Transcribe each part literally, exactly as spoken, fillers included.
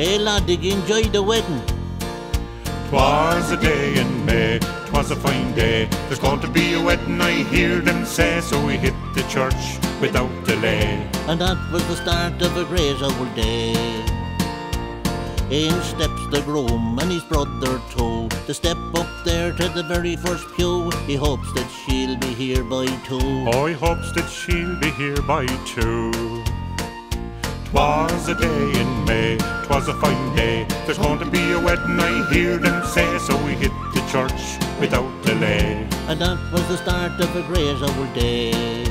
Hey lad, did you enjoy the wedding? 'Twas a day in May, 'twas a fine day. There's going to be a wedding, I hear them say. So we hit the church without delay, and that was the start of a great old day. In steps the groom and his brother too, to step up there to the very first pew. He hopes that she'll be here by two. Oh, he hopes that she'll be here by two. 'Twas a day in May, 'twas a fine day. There's going to be a wedding, I hear them say. So we hit the church without delay, and that was the start of a great old day.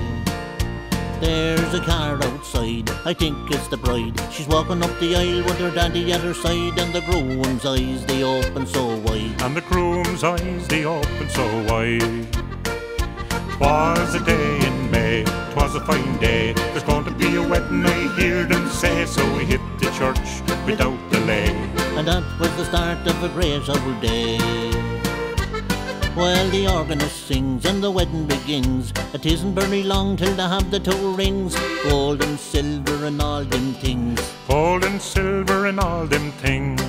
There's a car outside, I think it's the bride. She's walking up the aisle with her daddy at her side. And the groom's eyes, they open so wide. And the groom's eyes, they open so wide. 'Twas a day in May, 'twas a fine day. There's going to be a wedding, I hear them say. So we hit the church without delay, and that was the start of a great old day. Well, the organist sings and the wedding begins. It isn't very long till they have the two rings, gold and silver and all them things. Gold and silver and all them things.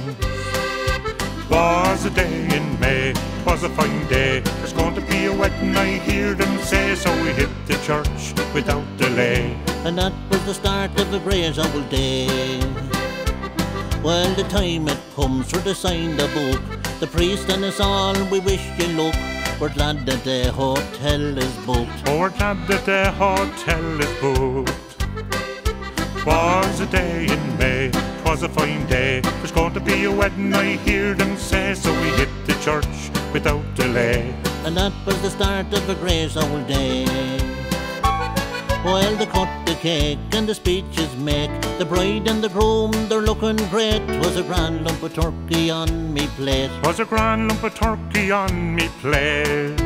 'Twas a day in May, 'twas a fine day. There's going to be a wedding, I hear them say. So we hit the church without delay, and that was the start of a great old day. Well, the time it comes for to sign the book. The priest and us all, we wish you luck. We're glad that the hotel is booked. Oh, we're glad that the hotel is booked. 'Twas a day in May, 'twas a fine day. There's going to be a wedding, I hear them say. So we hit the church without delay, and that was the start of a great old day. Well, they cut the cake and the speeches make. The bride and the groom, they're looking great. 'Twas a grand lump of turkey on me plate. 'Twas a grand lump of turkey on me plate.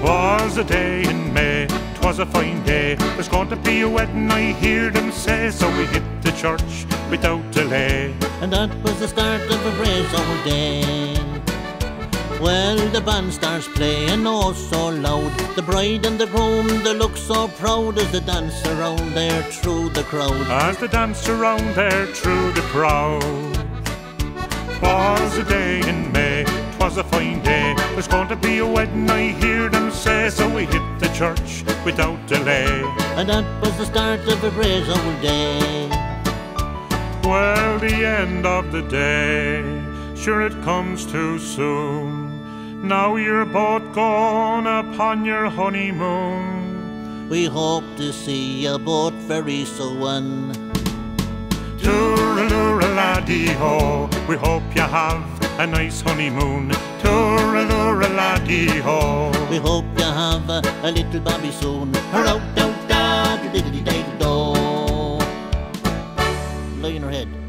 'Twas a day in May, 'twas a fine day. There's going to be a wedding, I hear them say. So we hit the church without delay, and that was the start of a great old day. Well, the band starts playing oh so loud. The bride and the groom, they look so proud as they dance around there through the crowd. As they dance around there through the crowd. 'Twas a day in May, 'twas a fine day. There's going to be a wedding, I hear them say. So we hit the church without delay, and that was the start of a great old day. Well, the end of the day, sure it comes too soon. Now you're both gone upon your honeymoon. We hope to see you both very soon. Tooralooraladdee-ho, we hope you have a nice honeymoon. Tooralooraladdee-ho, we hope you have a, a little baby soon. Hurrah, da da da da da da da da. Lay in her head.